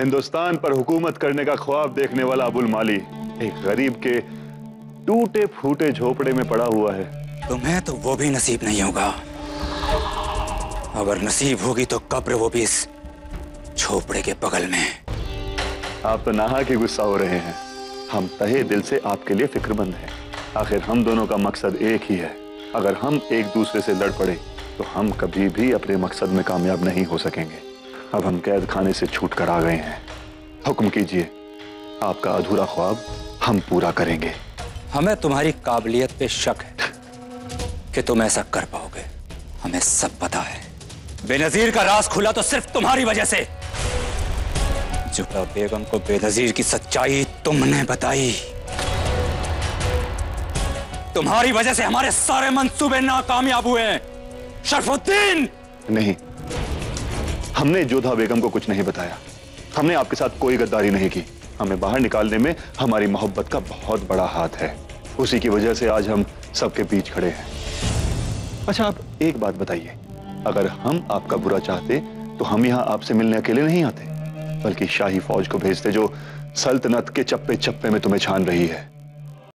हिंदुस्तान पर हुकूमत करने का ख्वाब देखने वाला अबुल माली एक गरीब के टूटे फूटे झोपड़े में पड़ा हुआ है। तुम्हें तो वो भी नसीब नहीं होगा, अगर नसीब होगी तो कब्र वो भी इस झोपड़े के बगल में। आप तो नाहा के गुस्सा हो रहे हैं, हम तहे दिल से आपके लिए फिक्रमंद हैं। आखिर हम दोनों का मकसद एक ही है, अगर हम एक दूसरे से लड़ पड़े तो हम कभी भी अपने मकसद में कामयाब नहीं हो सकेंगे। अब हम कैद खाने से छूट कर आ गए हैं, हुक्म कीजिए, आपका अधूरा ख्वाब हम पूरा करेंगे। हमें तुम्हारी काबिलियत पे शक है कि तुम ऐसा कर पाओगे, हमें सब पता है। बेनजीर का राज खुला तो सिर्फ तुम्हारी वजह से। जोधा बेगम को बेनजीर की सच्चाई तुमने बताई, तुम्हारी वजह से हमारे सारे मंसूबे नाकामयाब हुए हैं। शरफुद्दीन! नहीं, हमने जोधा बेगम को कुछ नहीं बताया, हमने आपके साथ कोई गद्दारी नहीं की। हमें बाहर निकालने में हमारी मोहब्बत का बहुत बड़ा हाथ है, उसी की वजह से आज हम सबके बीच खड़े हैं। अच्छा, आप एक बात बताइए, अगर हम आपका बुरा चाहते तो हम यहाँ आपसे मिलने अकेले नहीं आते, बल्कि शाही फौज को भेजते जो सल्तनत के चप्पे चप्पे में तुम्हें छान रही है।